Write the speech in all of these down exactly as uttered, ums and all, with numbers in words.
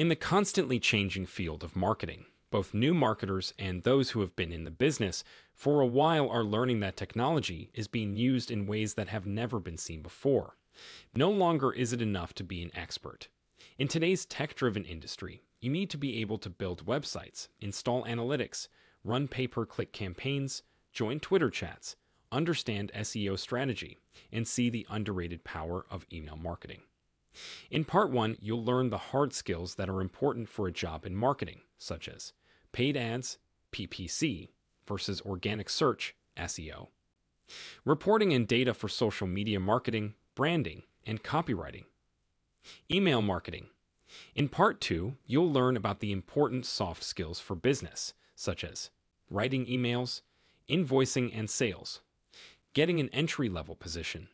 In the constantly changing field of marketing, both new marketers and those who have been in the business for a while are learning that technology is being used in ways that have never been seen before. No longer is it enough to be an expert. In today's tech-driven industry, you need to be able to build websites, install analytics, run pay-per-click campaigns, join Twitter chats, understand S E O strategy, and see the underrated power of email marketing. In part one, you'll learn the hard skills that are important for a job in marketing, such as paid ads, P P C, versus organic search, S E O, reporting and data for social media marketing, branding, and copywriting, email marketing. In part two, you'll learn about the important soft skills for business, such as writing emails, invoicing and sales, getting an entry-level position,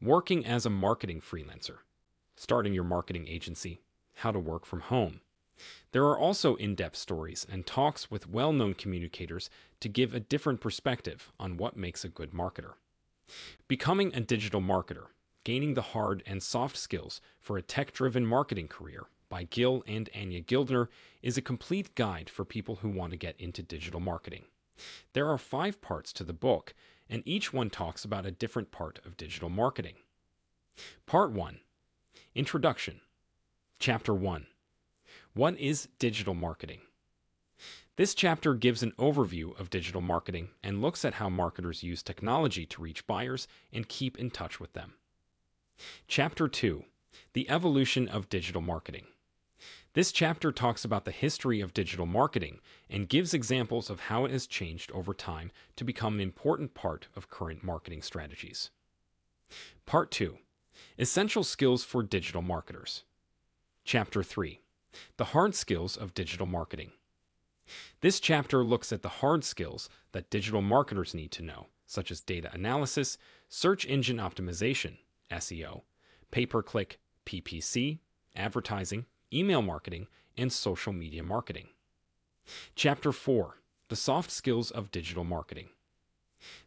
working as a marketing freelancer, starting your marketing agency, how to work from home. There are also in-depth stories and talks with well-known communicators to give a different perspective on what makes a good marketer. Becoming a digital marketer, gaining the hard and soft skills for a tech-driven marketing career by Gil and Anya Gildner is a complete guide for people who want to get into digital marketing. There are five parts to the book, and each one talks about a different part of digital marketing. Part one. Introduction. Chapter one. What is digital marketing? This chapter gives an overview of digital marketing and looks at how marketers use technology to reach buyers and keep in touch with them. Chapter two. The evolution of digital marketing. This chapter talks about the history of digital marketing and gives examples of how it has changed over time to become an important part of current marketing strategies. Part two. Essential skills for digital marketers. Chapter three. The hard skills of digital marketing. This chapter looks at the hard skills that digital marketers need to know, such as data analysis, search engine optimization, S E O, pay-per-click, P P C, advertising, email marketing, and social media marketing. Chapter four. The soft skills of digital marketing.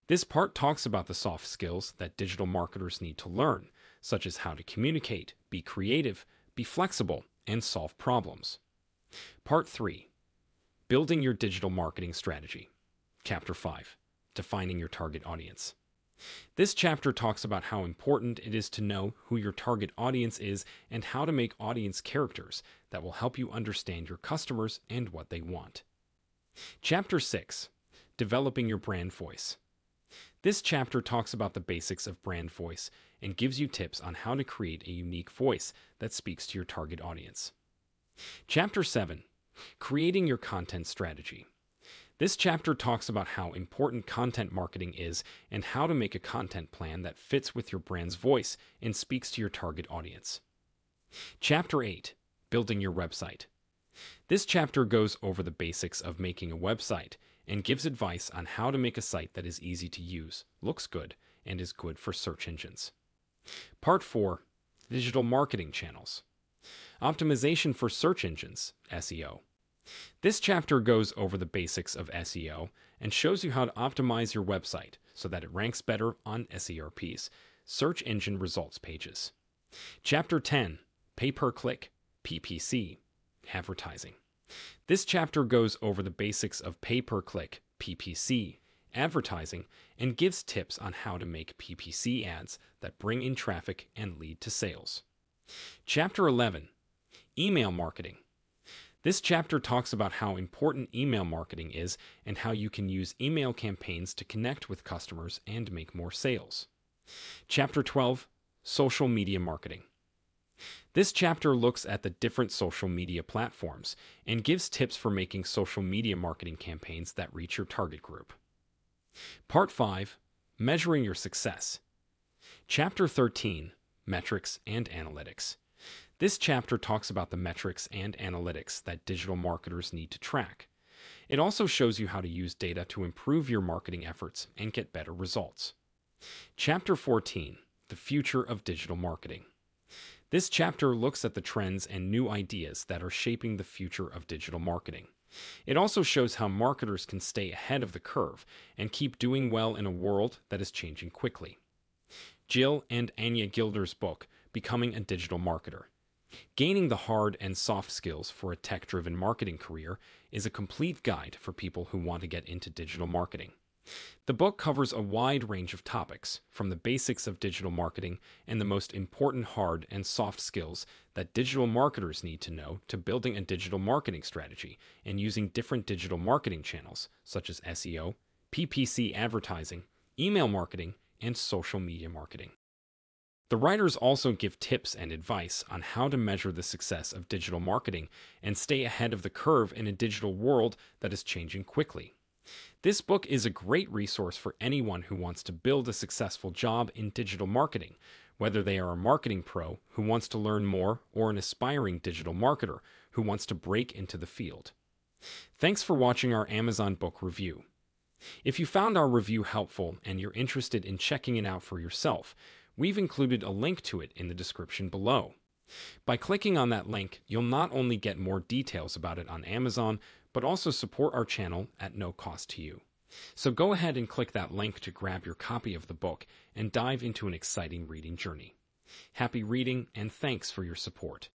This part talks about the soft skills that digital marketers need to learn, such as how to communicate, be creative, be flexible, and solve problems. Part three. Building your digital marketing strategy. Chapter five. Defining your target audience. This chapter talks about how important it is to know who your target audience is and how to make audience characters that will help you understand your customers and what they want. Chapter six. Developing your brand voice. This chapter talks about the basics of brand voice and gives you tips on how to create a unique voice that speaks to your target audience. Chapter seven. Creating your content strategy. This chapter talks about how important content marketing is and how to make a content plan that fits with your brand's voice and speaks to your target audience. Chapter eight. Building your website. This chapter goes over the basics of making a website and gives advice on how to make a site that is easy to use, looks good, and is good for search engines. Part four. Digital marketing channels. Optimization for search engines, S E O. This chapter goes over the basics of S E O and shows you how to optimize your website so that it ranks better on S E R Ps, search engine results pages. Chapter ten. Pay-per-click, P P C, advertising. This chapter goes over the basics of pay-per-click, P P C, advertising, and gives tips on how to make P P C ads that bring in traffic and lead to sales. Chapter eleven. Email marketing. This chapter talks about how important email marketing is and how you can use email campaigns to connect with customers and make more sales. Chapter twelve. Social media marketing. This chapter looks at the different social media platforms and gives tips for making social media marketing campaigns that reach your target group. Part five. Measuring your success. Chapter thirteen. Metrics and analytics. This chapter talks about the metrics and analytics that digital marketers need to track. It also shows you how to use data to improve your marketing efforts and get better results. Chapter fourteen. The future of digital marketing. This chapter looks at the trends and new ideas that are shaping the future of digital marketing. It also shows how marketers can stay ahead of the curve and keep doing well in a world that is changing quickly. Gil and Anya Gildner's book, Becoming a Digital Marketer. Gaining the hard and soft skills for a tech-driven marketing career is a complete guide for people who want to get into digital marketing. The book covers a wide range of topics, from the basics of digital marketing and the most important hard and soft skills that digital marketers need to know to building a digital marketing strategy and using different digital marketing channels such as S E O, P P C advertising, email marketing, and social media marketing. The writers also give tips and advice on how to measure the success of digital marketing and stay ahead of the curve in a digital world that is changing quickly. This book is a great resource for anyone who wants to build a successful job in digital marketing, whether they are a marketing pro who wants to learn more or an aspiring digital marketer who wants to break into the field. Thanks for watching our Amazon book review. If you found our review helpful and you're interested in checking it out for yourself, we've included a link to it in the description below. By clicking on that link, you'll not only get more details about it on Amazon, but also support our channel at no cost to you. So go ahead and click that link to grab your copy of the book and dive into an exciting reading journey. Happy reading, and thanks for your support.